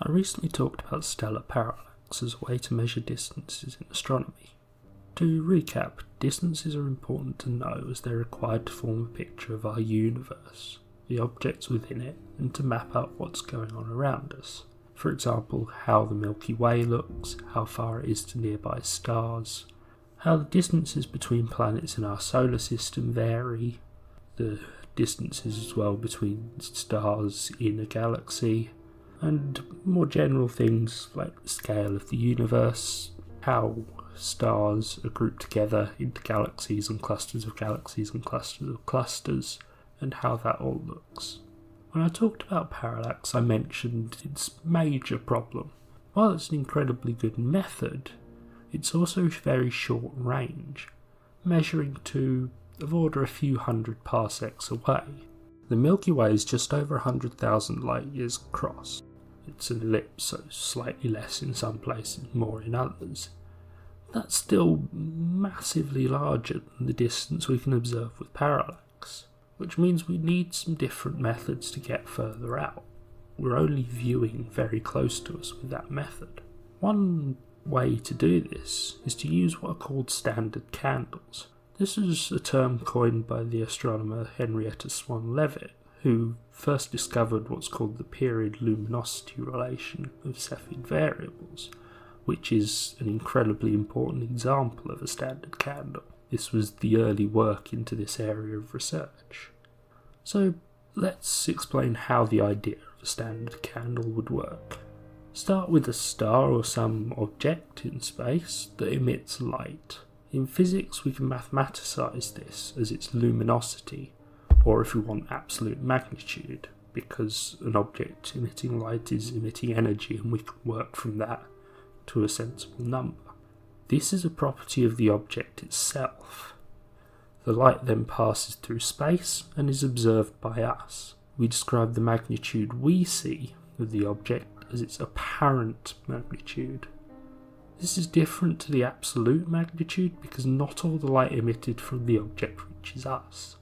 I recently talked about stellar parallax as a way to measure distances in astronomy. To recap, distances are important to know as they're required to form a picture of our universe, the objects within it, and to map out what's going on around us. For example, how the Milky Way looks, how far it is to nearby stars, how the distances between planets in our solar system vary, the distances as well between stars in a galaxy, and more general things like the scale of the universe, how stars are grouped together into galaxies and clusters of galaxies and clusters of clusters, and how that all looks. When I talked about parallax, I mentioned its major problem. While it's an incredibly good method, it's also very short range, measuring to, of order, a few hundred parsecs away. The Milky Way is just over 100,000 light years across. It's an ellipse, so slightly less in some places, more in others. That's still massively larger than the distance we can observe with parallax, which means we need some different methods to get further out. We're only viewing very close to us with that method. One way to do this is to use what are called standard candles. This is a term coined by the astronomer Henrietta Swan Leavitt, who first discovered what's called the period luminosity relation of Cepheid variables, which is an incredibly important example of a standard candle. This was the early work into this area of research. So let's explain how the idea of a standard candle would work. Start with a star or some object in space that emits light. In physics, we can mathematicize this as its luminosity, or if we want, absolute magnitude, because an object emitting light is emitting energy and we can work from that to a sensible number. This is a property of the object itself. The light then passes through space and is observed by us. We describe the magnitude we see of the object as its apparent magnitude. This is different to the absolute magnitude because not all the light emitted from the object reaches us.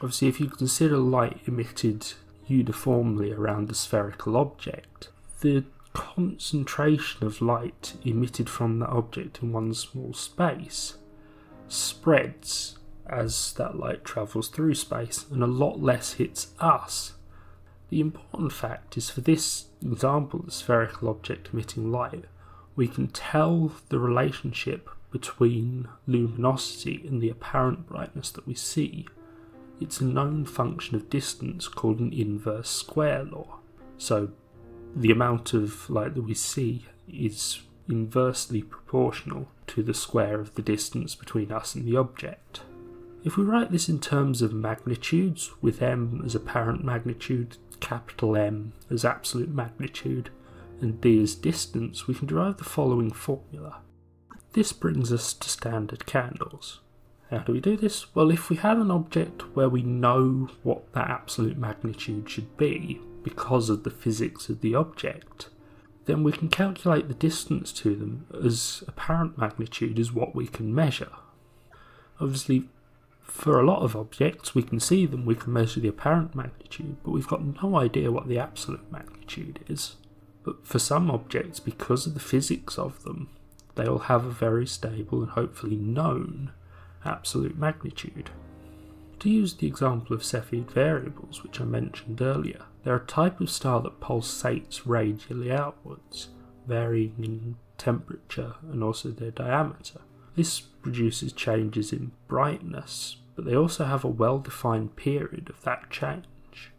Obviously, if you consider light emitted uniformly around a spherical object, the concentration of light emitted from that object in one small space spreads as that light travels through space, and a lot less hits us. The important fact is, for this example, the spherical object emitting light, we can tell the relationship between luminosity and the apparent brightness that we see. It's a known function of distance called an inverse square law. So the amount of light that we see is inversely proportional to the square of the distance between us and the object. If we write this in terms of magnitudes, with m as apparent magnitude, capital M as absolute magnitude, and d as distance, we can derive the following formula. This brings us to standard candles. How do we do this? Well, if we had an object where we know what that absolute magnitude should be, because of the physics of the object, then we can calculate the distance to them as apparent magnitude is what we can measure. Obviously, for a lot of objects, we can see them, we can measure the apparent magnitude, but we've got no idea what the absolute magnitude is. But for some objects, because of the physics of them, they will have a very stable and hopefully known absolute magnitude. To use the example of Cepheid variables, which I mentioned earlier, they're a type of star that pulsates radially outwards, varying in temperature and also their diameter. This produces changes in brightness, but they also have a well-defined period of that change.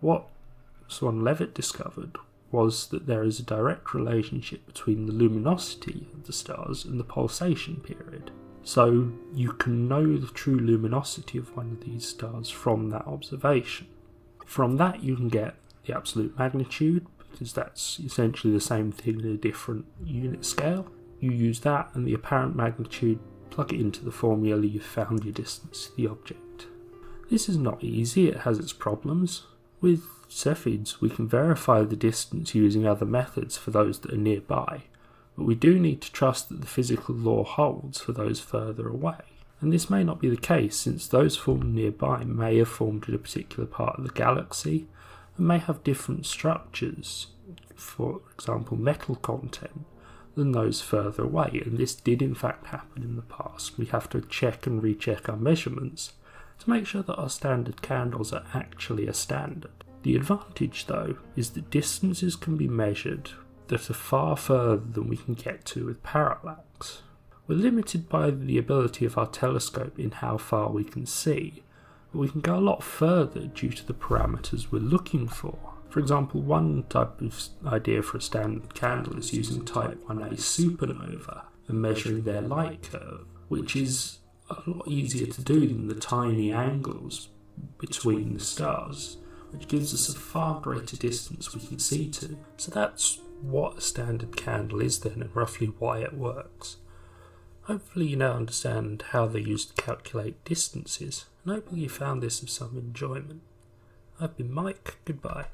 What Swan-Leavitt discovered was that there is a direct relationship between the luminosity of the stars and the pulsation period. So you can know the true luminosity of one of these stars from that observation. From that you can get the absolute magnitude, because that's essentially the same thing in a different unit scale. You use that and the apparent magnitude, plug it into the formula, you've found your distance to the object. This is not easy, it has its problems. With Cepheids we can verify the distance using other methods for those that are nearby, but we do need to trust that the physical law holds for those further away. And this may not be the case, since those formed nearby may have formed in a particular part of the galaxy and may have different structures for example, metal content than those further away. And this did in fact happen in the past. We have to check and recheck our measurements to make sure that our standard candles are actually a standard. The advantage though is that distances can be measured that are far further than we can get to with parallax. We're limited by the ability of our telescope in how far we can see, but we can go a lot further due to the parameters we're looking for. For example, one type of idea for a standard candle is using Type Ia supernova and measuring their light curve, which is a lot easier to do than the tiny angles between the stars, which gives us a far greater distance we can see to. So that's what a standard candle is then, and roughly why it works. Hopefully you now understand how they're used to calculate distances, and hopefully you found this of some enjoyment. I've been Mike, goodbye.